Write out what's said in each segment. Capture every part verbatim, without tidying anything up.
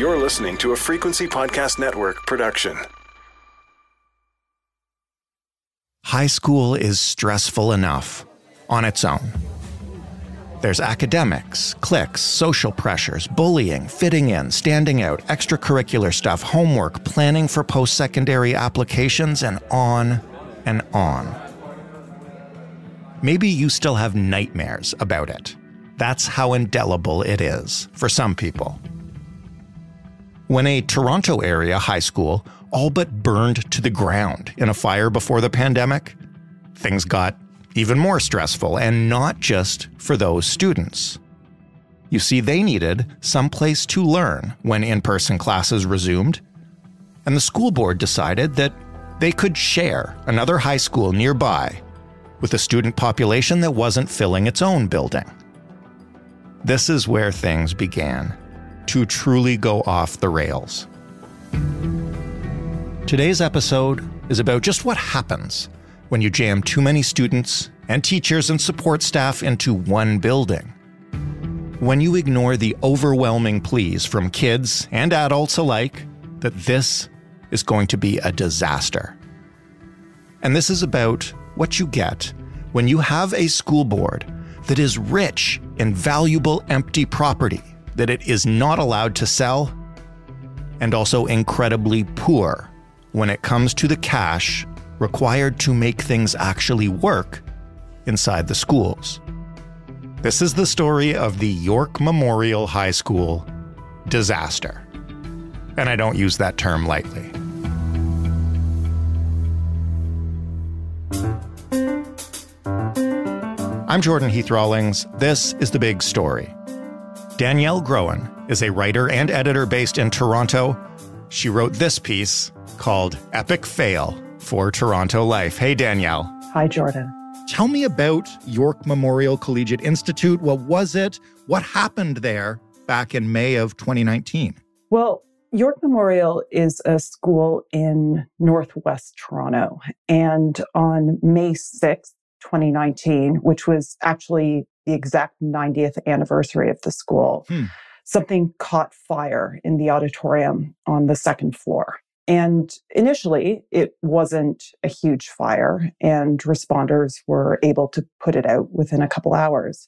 You're listening to a Frequency Podcast Network production. High school is stressful enough on its own. There's academics, cliques, social pressures, bullying, fitting in, standing out, extracurricular stuff, homework, planning for post-secondary applications, and on and on. Maybe you still have nightmares about it. That's how indelible it is for some people. When a Toronto area high school all but burned to the ground in a fire before the pandemic, things got even more stressful, and not just for those students. You see, they needed someplace to learn when in-person classes resumed, and the school board decided that they could share another high school nearby with a student population that wasn't filling its own building. This is where things began to truly go off the rails. Today's episode is about just what happens when you jam too many students and teachers and support staff into one building. When you ignore the overwhelming pleas from kids and adults alike that this is going to be a disaster. And this is about what you get when you have a school board that is rich in valuable empty property that it is not allowed to sell, and also incredibly poor when it comes to the cash required to make things actually work inside the schools. This is the story of the York Memorial High School disaster. And I don't use that term lightly. I'm Jordan Heath-Rawlings. This is The Big Story. Danielle Groen is a writer and editor based in Toronto. She wrote this piece called Epic Fail for Toronto Life. Hey, Danielle. Hi, Jordan. Tell me about York Memorial Collegiate Institute. What was it? What happened there back in May of twenty nineteen? Well, York Memorial is a school in Northwest Toronto. And on May sixth, twenty nineteen, which was actually the exact ninetieth anniversary of the school, hmm. something caught fire in the auditorium on the second floor. And initially, it wasn't a huge fire, and responders were able to put it out within a couple hours.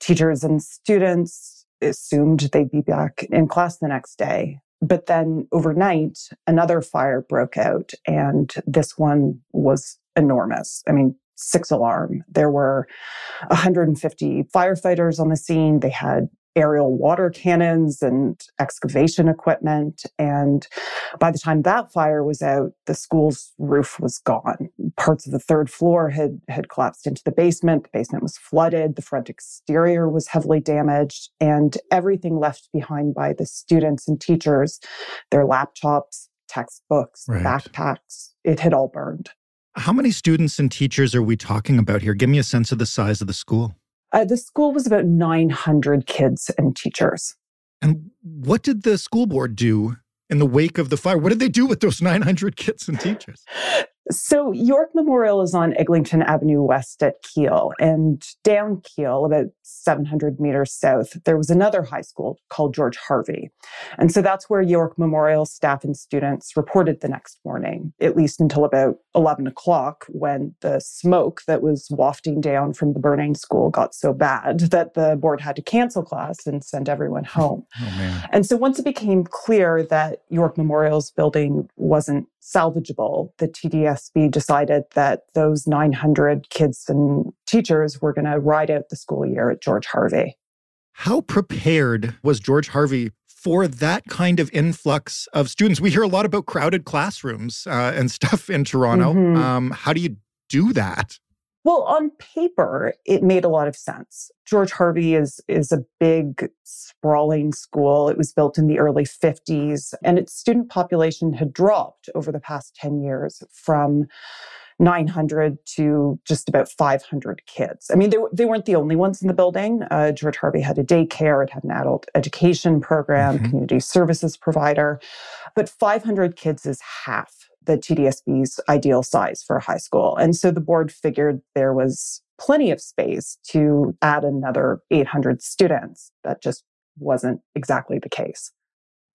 Teachers and students assumed they'd be back in class the next day. But then overnight, another fire broke out, and this one was enormous. I mean, six alarm. There were one hundred fifty firefighters on the scene. They had aerial water cannons and excavation equipment. And by the time that fire was out, the school's roof was gone. Parts of the third floor had, had collapsed into the basement. The basement was flooded. The front exterior was heavily damaged. And everything left behind by the students and teachers, their laptops, textbooks, right. backpacks, it had all burned. How many students and teachers are we talking about here? Give me a sense of the size of the school. Uh, the school was about nine hundred kids and teachers. And what did the school board do in the wake of the fire? What did they do with those nine hundred kids and teachers? So York Memorial is on Eglinton Avenue West at Keele. And down Keele, about seven hundred meters south, there was another high school called George Harvey. And so that's where York Memorial staff and students reported the next morning, at least until about eleven o'clock, when the smoke that was wafting down from the burning school got so bad that the board had to cancel class and send everyone home. Oh, man. And so once it became clear that York Memorial's building wasn't salvageable, the T D S B decided that those nine hundred kids and teachers were going to ride out the school year at George Harvey. How prepared was George Harvey for that kind of influx of students? We hear a lot about crowded classrooms uh, and stuff in Toronto. Mm-hmm. Um, how do you do that? Well, on paper, it made a lot of sense. George Harvey is, is a big, sprawling school. It was built in the early fifties, and its student population had dropped over the past ten years from nine hundred to just about five hundred kids. I mean, they, they weren't the only ones in the building. Uh, George Harvey had a daycare, it had an adult education program, mm-hmm. community services provider, but five hundred kids is half the T D S B's ideal size for a high school. And so the board figured there was plenty of space to add another eight hundred students. That just wasn't exactly the case.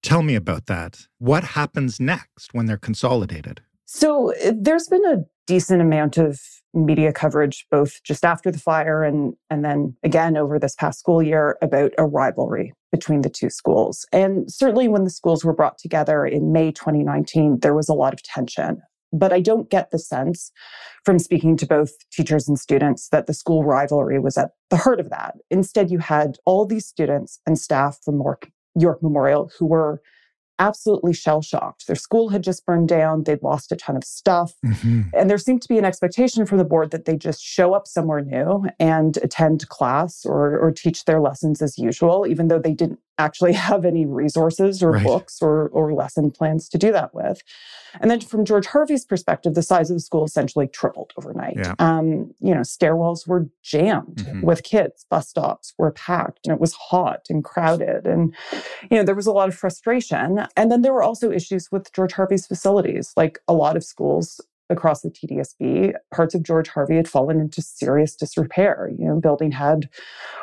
Tell me about that. What happens next when they're consolidated? So there's been a decent amount of media coverage, both just after the fire and, and then again over this past school year, about a rivalry between the two schools. And certainly when the schools were brought together in May twenty nineteen, there was a lot of tension. But I don't get the sense from speaking to both teachers and students that the school rivalry was at the heart of that. Instead, you had all these students and staff from York Memorial who were absolutely shell-shocked. Their school had just burned down. They'd lost a ton of stuff. Mm-hmm. And there seemed to be an expectation from the board that they just show up somewhere new and attend class or, or teach their lessons as usual, even though they didn't actually have any resources or right. books or, or lesson plans to do that with. And then from George Harvey's perspective, the size of the school essentially tripled overnight. Yeah. Um, you know, stairwells were jammed mm-hmm. with kids. Bus stops were packed and it was hot and crowded. And, you know, there was a lot of frustration. And then there were also issues with George Harvey's facilities. Like a lot of schools across the T D S B, parts of George Harvey had fallen into serious disrepair. You know, building had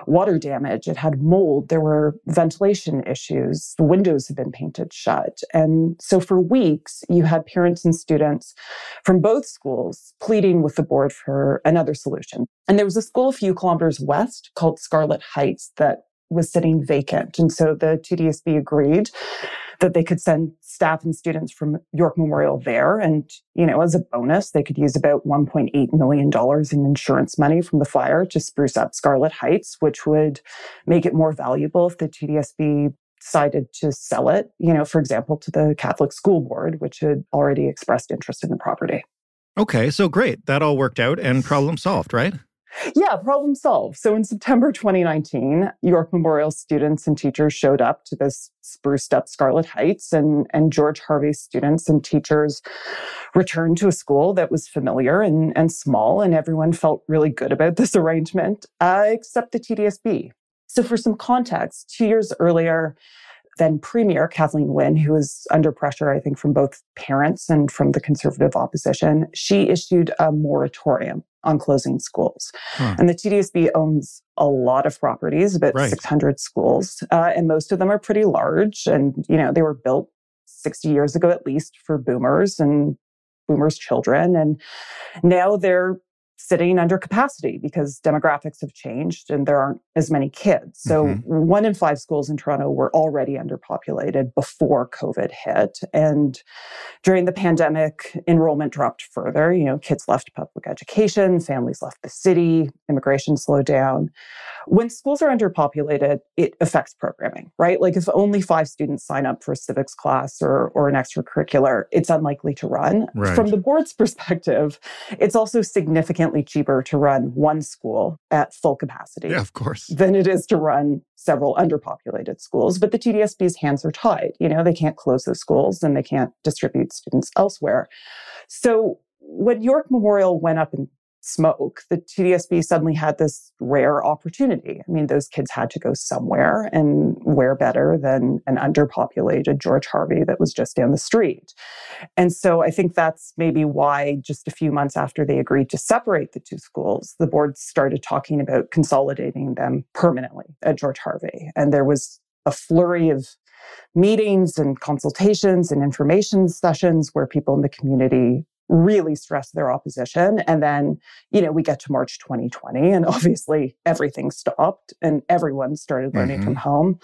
water damage, it had mold, there were ventilation issues, the windows had been painted shut. And so for weeks, you had parents and students from both schools pleading with the board for another solution. And there was a school a few kilometers west called Scarlet Heights that was sitting vacant. And so the T D S B agreed that they could send staff and students from York Memorial there. And, you know, as a bonus, they could use about one point eight million dollars in insurance money from the fire to spruce up Scarlet Heights, which would make it more valuable if the T D S B decided to sell it, you know, for example, to the Catholic School Board, which had already expressed interest in the property. Okay, so great. That all worked out and problem solved, right? Yeah, problem solved. So in September twenty nineteen, York Memorial students and teachers showed up to this spruced up Scarlet Heights, and, and George Harvey's students and teachers returned to a school that was familiar and, and small, and everyone felt really good about this arrangement, uh, except the T D S B. So for some context, two years earlier, then Premier Kathleen Wynne, who was under pressure, I think, from both parents and from the conservative opposition, she issued a moratorium on closing schools. Huh. And the T D S B owns a lot of properties, about right. six hundred schools, uh, and most of them are pretty large. And, you know, they were built sixty years ago, at least, for boomers and boomers' children. And now they're sitting under capacity because demographics have changed and there aren't as many kids. So mm-hmm. one in five schools in Toronto were already underpopulated before COVID hit. And during the pandemic, enrollment dropped further. You know, kids left public education, families left the city, immigration slowed down. When schools are underpopulated, it affects programming, right? Like if only five students sign up for a civics class or, or an extracurricular, it's unlikely to run. Right. From the board's perspective, it's also significantly cheaper to run one school at full capacity yeah, of course. than it is to run several underpopulated schools. But the T D S B's hands are tied. You know, they can't close those schools and they can't distribute students elsewhere. So when York Memorial went up in smoke, the T D S B suddenly had this rare opportunity. I mean, those kids had to go somewhere, and where better than an underpopulated George Harvey that was just down the street. And so I think that's maybe why just a few months after they agreed to separate the two schools, the board started talking about consolidating them permanently at George Harvey. And there was a flurry of meetings and consultations and information sessions where people in the community really stressed their opposition. And then, you know, we get to March twenty twenty and obviously everything stopped and everyone started learning mm-hmm. from home.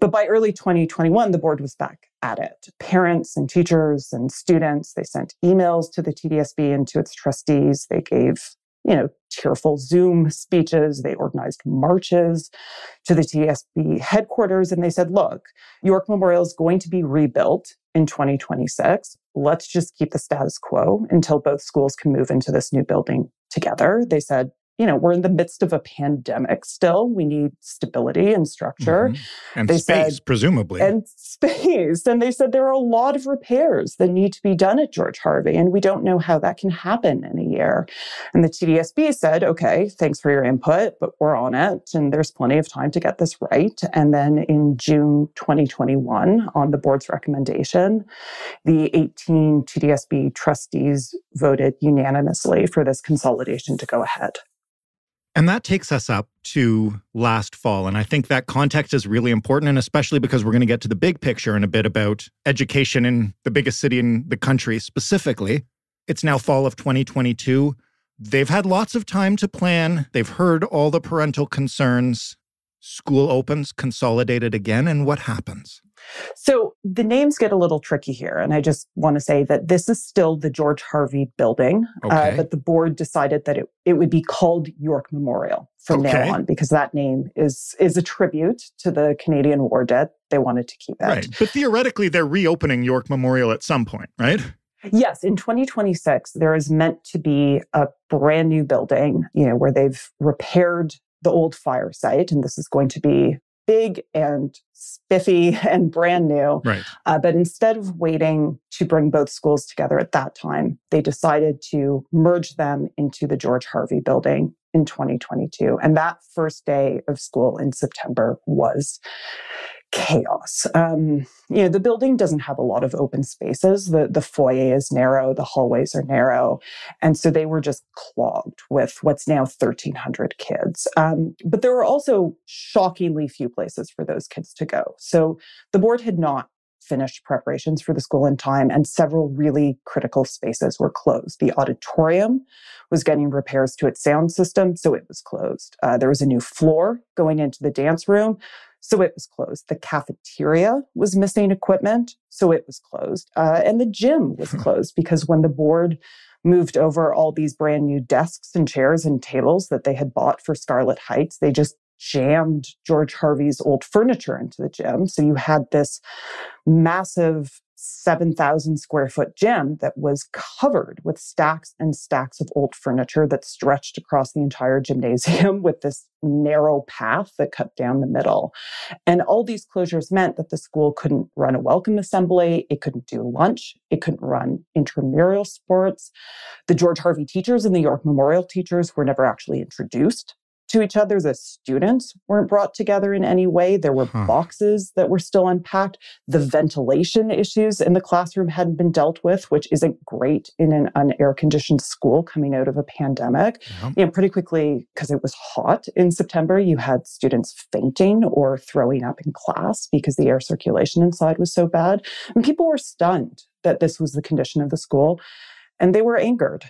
But by early twenty twenty-one, the board was back at it. Parents and teachers and students, they sent emails to the T D S B and to its trustees. They gave, you know, tearful Zoom speeches. They organized marches to the T D S B headquarters. And they said, look, York Memorial is going to be rebuilt in twenty twenty-six. Let's just keep the status quo until both schools can move into this new building together. They said, you know, we're in the midst of a pandemic still. We need stability and structure. Mm-hmm. And they space, said, presumably. And space. And they said there are a lot of repairs that need to be done at George Harvey, and we don't know how that can happen in a year. And the T D S B said, okay, thanks for your input, but we're on it, and there's plenty of time to get this right. And then in June twenty twenty-one, on the board's recommendation, the eighteen T D S B trustees voted unanimously for this consolidation to go ahead. And that takes us up to last fall. And I think that context is really important, and especially because we're going to get to the big picture in a bit about education in the biggest city in the country specifically. It's now fall of twenty twenty-two. They've had lots of time to plan. They've heard all the parental concerns. School opens, consolidated again, and what happens? So the names get a little tricky here. And I just want to say that this is still the George Harvey building, okay. uh, but the board decided that it, it would be called York Memorial from okay. now on, because that name is is a tribute to the Canadian war dead. They wanted to keep it. Right. But theoretically, they're reopening York Memorial at some point, right? Yes. In twenty twenty-six, there is meant to be a brand new building, you know, where they've repaired the old fire site. And this is going to be big and spiffy and brand new. Right. Uh, but instead of waiting to bring both schools together at that time, they decided to merge them into the George Harvey building in twenty twenty-two. And that first day of school in September was chaos. Um, you know, the building doesn't have a lot of open spaces. The, the foyer is narrow, the hallways are narrow. And so they were just clogged with what's now thirteen hundred kids. Um, but there were also shockingly few places for those kids to go. So the board had not finished preparations for the school in time, and several really critical spaces were closed. The auditorium was getting repairs to its sound system, so it was closed. Uh, there was a new floor going into the dance room, so it was closed. The cafeteria was missing equipment, so it was closed. Uh, and the gym was closed because when the board moved over all these brand new desks and chairs and tables that they had bought for Scarlet Heights, they just jammed George Harvey's old furniture into the gym. So you had this massive seven thousand square foot gym that was covered with stacks and stacks of old furniture that stretched across the entire gymnasium with this narrow path that cut down the middle. And all these closures meant that the school couldn't run a welcome assembly, it couldn't do lunch, it couldn't run intramural sports. The George Harvey teachers and the York Memorial teachers were never actually introduced to each other. The students weren't brought together in any way. There were huh. boxes that were still unpacked. The ventilation issues in the classroom hadn't been dealt with, which isn't great in an un-air-conditioned school coming out of a pandemic. Yep. And pretty quickly, because it was hot in September, you had students fainting or throwing up in class because the air circulation inside was so bad. And people were stunned that this was the condition of the school, and they were angered.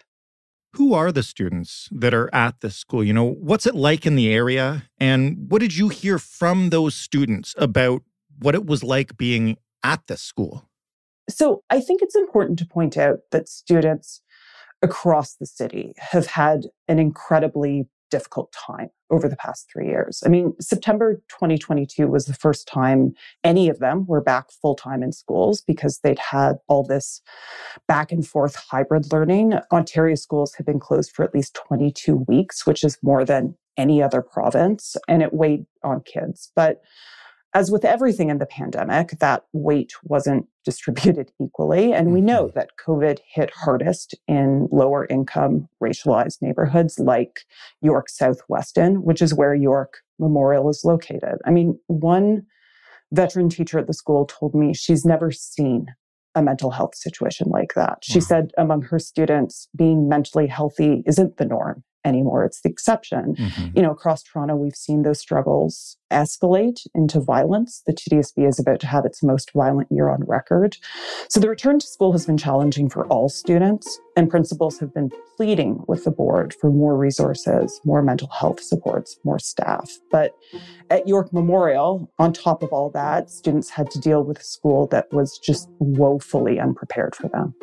Who are the students that are at this school? You know, what's it like in the area? And what did you hear from those students about what it was like being at this school? So I think it's important to point out that students across the city have had an incredibly difficult time over the past three years. I mean, September twenty twenty-two was the first time any of them were back full-time in schools because they'd had all this back and forth hybrid learning. Ontario schools had been closed for at least twenty-two weeks, which is more than any other province, and it weighed on kids. But as with everything in the pandemic, that weight wasn't distributed equally. And we know that COVID hit hardest in lower income racialized neighborhoods like York Southwestern, which is where York Memorial is located. I mean, one veteran teacher at the school told me she's never seen a mental health situation like that. She wow. said among her students, being mentally healthy isn't the norm anymore. It's the exception. Mm-hmm. You know, across Toronto, we've seen those struggles escalate into violence. The T D S B is about to have its most violent year on record. So the return to school has been challenging for all students, and principals have been pleading with the board for more resources, more mental health supports, more staff. But at York Memorial, on top of all that, students had to deal with a school that was just woefully unprepared for them.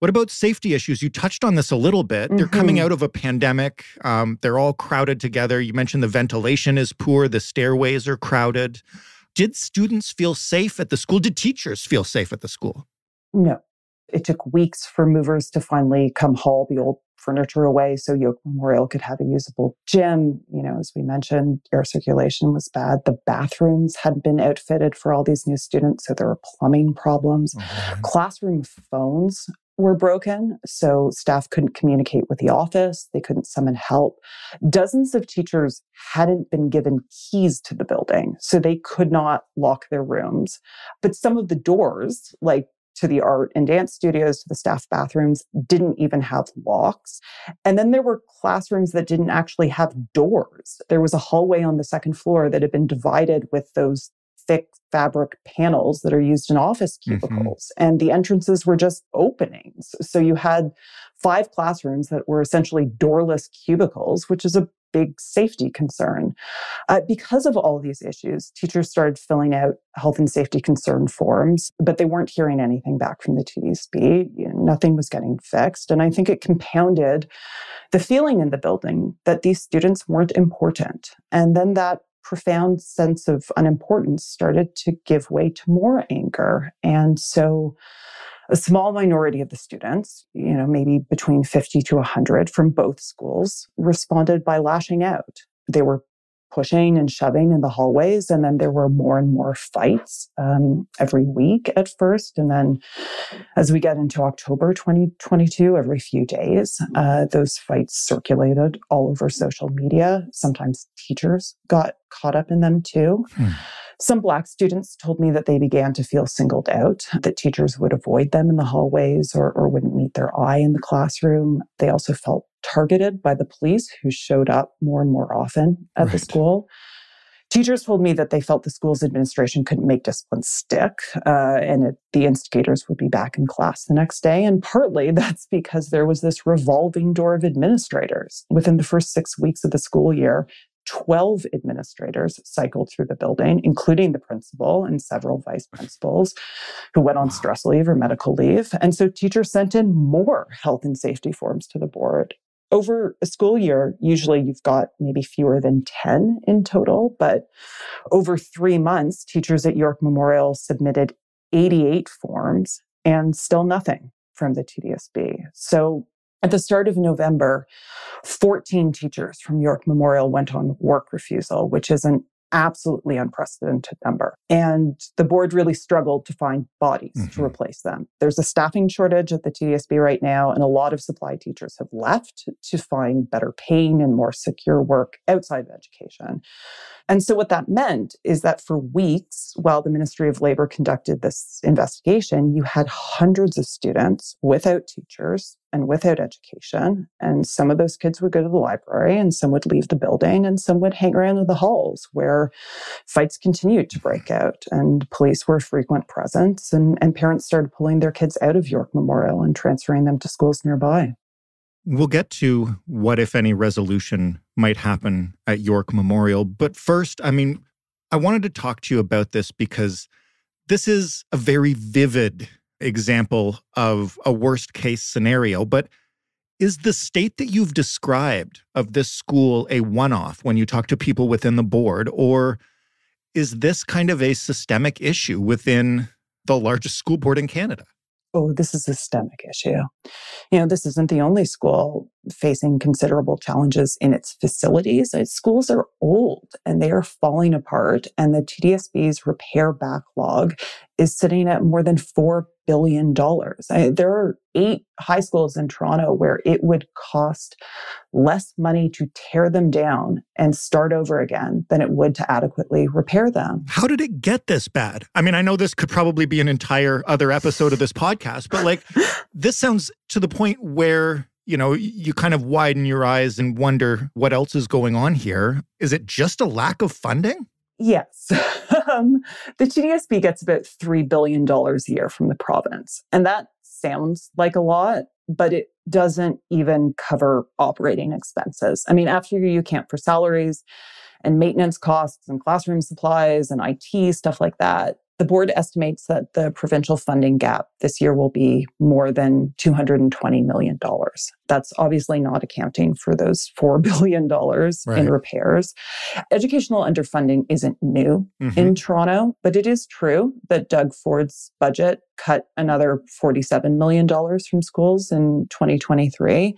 What about safety issues? You touched on this a little bit. Mm-hmm. They're coming out of a pandemic. Um, they're all crowded together. You mentioned the ventilation is poor. The stairways are crowded. Did students feel safe at the school? Did teachers feel safe at the school? No. It took weeks for movers to finally come haul the old furniture away so York Memorial could have a usable gym. You know, as we mentioned, air circulation was bad. The bathrooms hadn't been outfitted for all these new students, so there were plumbing problems. Mm-hmm. Classroom phones were broken, so staff couldn't communicate with the office. They couldn't summon help. Dozens of teachers hadn't been given keys to the building, so they could not lock their rooms. But some of the doors, like to the art and dance studios, to the staff bathrooms, didn't even have locks. And then there were classrooms that didn't actually have doors. There was a hallway on the second floor that had been divided with those thick fabric panels that are used in office cubicles. Mm-hmm. And the entrances were just openings. So you had five classrooms that were essentially doorless cubicles, which is a big safety concern. Uh, because of all these issues, teachers started filling out health and safety concern forms, but they weren't hearing anything back from the T D S B. You know, nothing was getting fixed. And I think it compounded the feeling in the building that these students weren't important. And then that profound sense of unimportance started to give way to more anger. And so a small minority of the students, you know, maybe between fifty to one hundred from both schools, responded by lashing out. They were pushing and shoving in the hallways, and then there were more and more fights um, every week at first. And then as we get into October twenty twenty-two, every few days, uh, those fights circulated all over social media. Sometimes teachers got caught up in them too. Hmm. Some Black students told me that they began to feel singled out, that teachers would avoid them in the hallways or, or wouldn't meet their eye in the classroom. They also felt targeted by the police, who showed up more and more often at right. the school. Teachers told me that they felt the school's administration couldn't make discipline stick, uh, and it, the instigators would be back in class the next day. And partly that's because there was this revolving door of administrators. Within the first six weeks of the school year, twelve administrators cycled through the building, including the principal and several vice principals who went on stress leave or medical leave. And so teachers sent in more health and safety forms to the board. Over a school year, usually you've got maybe fewer than ten in total, but over three months, teachers at York Memorial submitted eighty-eight forms and still nothing from the T D S B. So at the start of November, fourteen teachers from York Memorial went on work refusal, which is an absolutely unprecedented number. And the board really struggled to find bodies mm-hmm. to replace them. There's a staffing shortage at the T D S B right now, and a lot of supply teachers have left to find better paying and more secure work outside of education. And so what that meant is that for weeks, while the Ministry of Labor conducted this investigation, you had hundreds of students without teachers and without education. And some of those kids would go to the library, and some would leave the building, and some would hang around in the halls where fights continued to break out, and police were a frequent presence, and, and parents started pulling their kids out of York Memorial and transferring them to schools nearby. We'll get to what, if any, resolution might happen at York Memorial. But first, I mean, I wanted to talk to you about this because this is a very vivid example of a worst-case scenario. But is the state that you've described of this school a one-off when you talk to people within the board? Or is this kind of a systemic issue within the largest school board in Canada? Oh, this is a systemic issue. You know, this isn't the only school facing considerable challenges in its facilities. Its schools are old and they are falling apart. And the T D S B's repair backlog is sitting at more than four billion dollars. I, there are eight high schools in Toronto where it would cost less money to tear them down and start over again than it would to adequately repair them. How did it get this bad? I mean, I know this could probably be an entire other episode of this podcast, but like this sounds to the point where, you know, you kind of widen your eyes and wonder what else is going on here. Is it just a lack of funding? Yes. um, the T D S B gets about three billion dollars a year from the province. And that sounds like a lot, but it doesn't even cover operating expenses. I mean, after you account for salaries and maintenance costs and classroom supplies and I T, stuff like that, the board estimates that the provincial funding gap this year will be more than two hundred twenty million dollars. That's obviously not accounting for those four billion dollars right. in repairs. Educational underfunding isn't new mm-hmm. in Toronto, but it is true that Doug Ford's budget cut another forty-seven million dollars from schools in twenty twenty-three.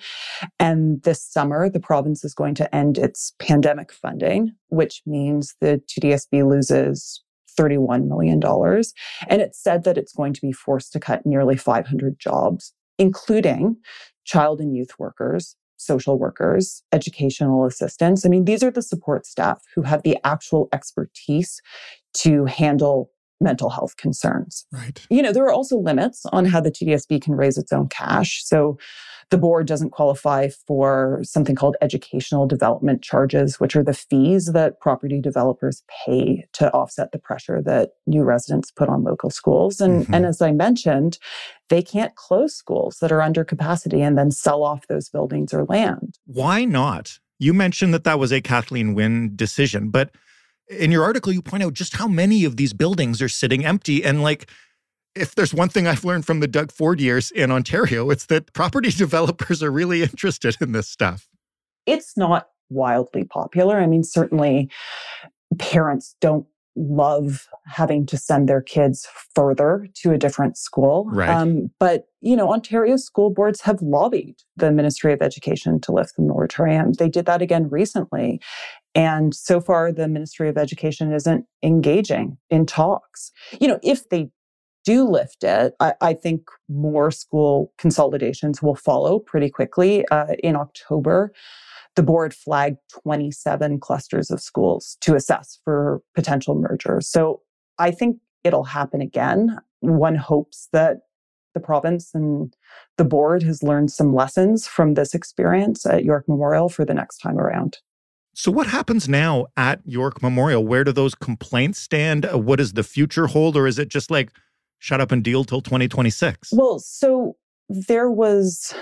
And this summer, the province is going to end its pandemic funding, which means the T D S B loses thirty-one million dollars. And it said that it's going to be forced to cut nearly five hundred jobs, including child and youth workers, social workers, educational assistants. I mean, these are the support staff who have the actual expertise to handle mental health concerns. Right. You know, there are also limits on how the T D S B can raise its own cash. So the board doesn't qualify for something called educational development charges, which are the fees that property developers pay to offset the pressure that new residents put on local schools. And, mm-hmm. and as I mentioned, they can't close schools that are under capacity and then sell off those buildings or land. Why not? You mentioned that that was a Kathleen Wynne decision, but in your article, you point out just how many of these buildings are sitting empty. And like, if there's one thing I've learned from the Doug Ford years in Ontario, it's that property developers are really interested in this stuff. It's not wildly popular. I mean, certainly parents don't love having to send their kids further to a different school. Right. Um, but, you know, Ontario school boards have lobbied the Ministry of Education to lift the moratorium. They did that again recently. And so far, the Ministry of Education isn't engaging in talks. You know, if they do lift it, I, I think more school consolidations will follow pretty quickly. Uh, in October, the board flagged twenty-seven clusters of schools to assess for potential mergers. So I think it'll happen again. One hopes that the province and the board has learned some lessons from this experience at York Memorial for the next time around. So what happens now at York Memorial? Where do those complaints stand? What does the future hold? Or is it just like, shut up and deal till twenty twenty-six? Well, so there was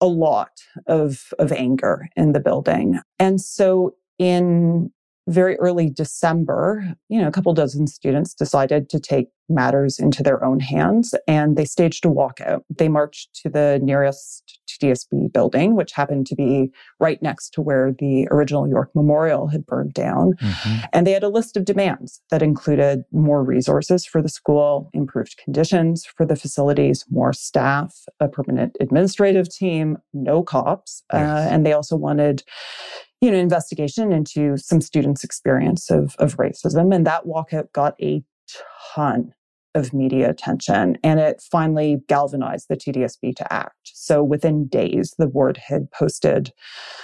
a lot of, of anger in the building. And so in very early December, you know, a couple dozen students decided to take matters into their own hands and they staged a walkout. They marched to the nearest T D S B building, which happened to be right next to where the original York Memorial had burned down. Mm-hmm. And they had a list of demands that included more resources for the school, improved conditions for the facilities, more staff, a permanent administrative team, no cops. Yes. Uh, and they also wanted, you know, investigation into some students' experience of, of racism. And that walkout got a ton of media attention, and it finally galvanized the T D S B to act. So within days, the board had posted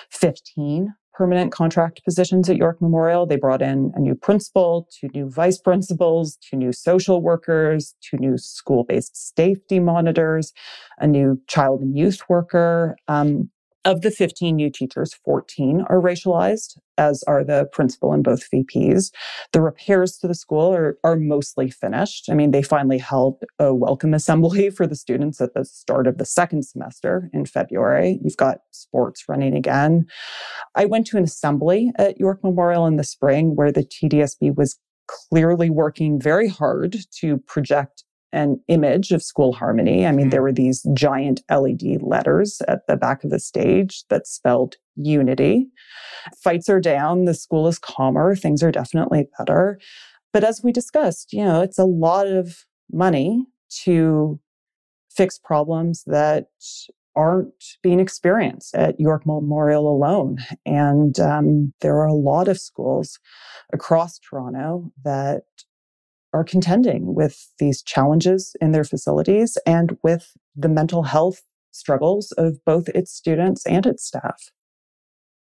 fifteen permanent contract positions at York Memorial. They brought in a new principal, two new vice principals, two new social workers, two new school-based safety monitors, a new child and youth worker. Um, Of the fifteen new teachers, fourteen are racialized, as are the principal and both V Ps. The repairs to the school are, are mostly finished. I mean, they finally held a welcome assembly for the students at the start of the second semester in February. You've got sports running again. I went to an assembly at York Memorial in the spring where the T D S B was clearly working very hard to project an image of school harmony. I mean, mm-hmm. there were these giant L E D letters at the back of the stage that spelled unity. Fights are down. The school is calmer. Things are definitely better. But as we discussed, you know, it's a lot of money to fix problems that aren't being experienced at York Memorial alone. And um, there are a lot of schools across Toronto that are contending with these challenges in their facilities and with the mental health struggles of both its students and its staff.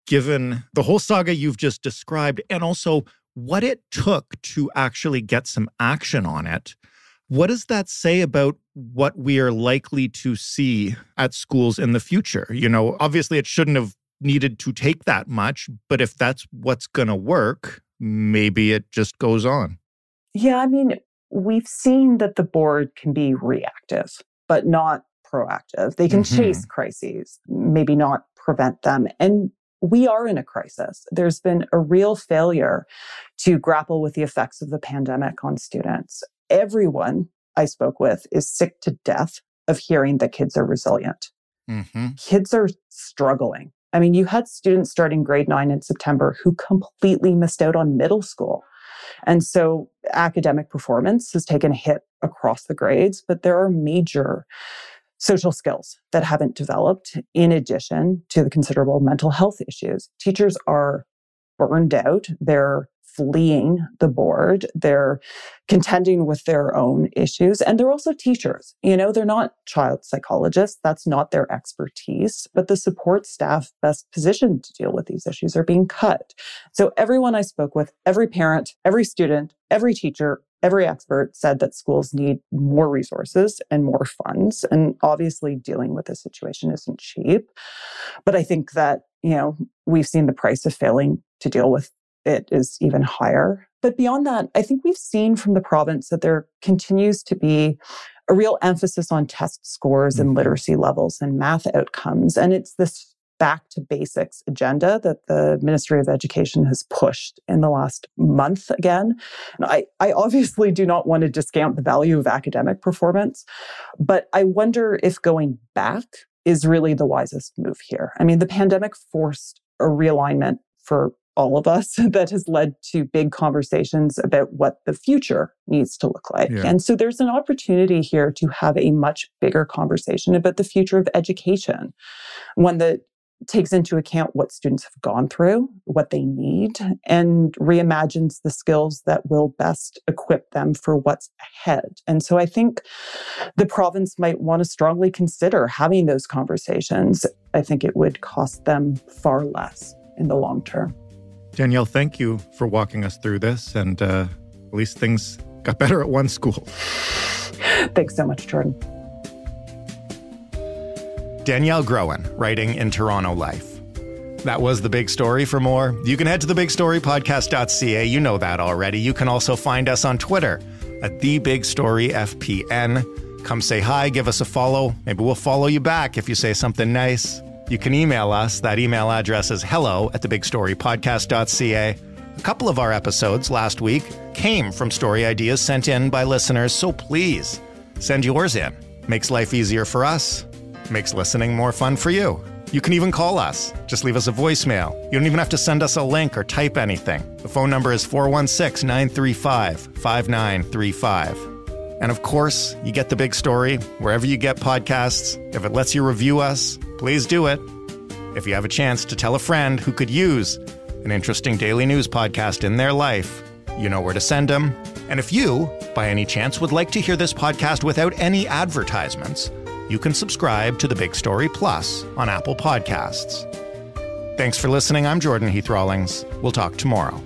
Given the whole saga you've just described, and also what it took to actually get some action on it, what does that say about what we are likely to see at schools in the future? You know, obviously it shouldn't have needed to take that much, but if that's what's going to work, maybe it just goes on. Yeah, I mean, we've seen that the board can be reactive, but not proactive. They can mm-hmm. chase crises, maybe not prevent them. And we are in a crisis. There's been a real failure to grapple with the effects of the pandemic on students. Everyone I spoke with is sick to death of hearing that kids are resilient. Mm-hmm. Kids are struggling. I mean, you had students starting grade nine in September who completely missed out on middle school. And so academic performance has taken a hit across the grades, but there are major social skills that haven't developed in addition to the considerable mental health issues. Teachers are burned out. They're fleeing the board. They're contending with their own issues. And they're also teachers. You know, they're not child psychologists. That's not their expertise. But the support staff best positioned to deal with these issues are being cut. So everyone I spoke with, every parent, every student, every teacher, every expert said that schools need more resources and more funds. And obviously dealing with this situation isn't cheap. But I think that, you know, we've seen the price of failing to deal with it is even higher. But beyond that, I think we've seen from the province that there continues to be a real emphasis on test scores and literacy levels and math outcomes. And it's this back to basics agenda that the Ministry of Education has pushed in the last month again. And I, I obviously do not want to discount the value of academic performance, but I wonder if going back is really the wisest move here. I mean, the pandemic forced a realignment for all of us that has led to big conversations about what the future needs to look like. Yeah. And so there's an opportunity here to have a much bigger conversation about the future of education, one that takes into account what students have gone through, what they need, and reimagines the skills that will best equip them for what's ahead. And so I think the province might want to strongly consider having those conversations. I think it would cost them far less in the long term. Danielle, thank you for walking us through this. And uh, at least things got better at one school. Thanks so much, Jordan. Danielle Groen, writing in Toronto Life. That was The Big Story. For more, you can head to the big story podcast dot c a. You know that already. You can also find us on Twitter at the big story f p n. Come say hi, give us a follow. Maybe we'll follow you back if you say something nice. You can email us. That email address is hello at the big story podcast dot c a. A couple of our episodes last week came from story ideas sent in by listeners, so please send yours in. Makes life easier for us. Makes listening more fun for you. You can even call us. Just leave us a voicemail. You don't even have to send us a link or type anything. The phone number is four one six, nine three five, five nine three five. And of course, you get The Big Story wherever you get podcasts. If it lets you review us, please do it. If you have a chance to tell a friend who could use an interesting daily news podcast in their life, you know where to send them. And if you, by any chance, would like to hear this podcast without any advertisements, you can subscribe to The Big Story Plus on Apple Podcasts. Thanks for listening. I'm Jordan Heath-Rawlings. We'll talk tomorrow.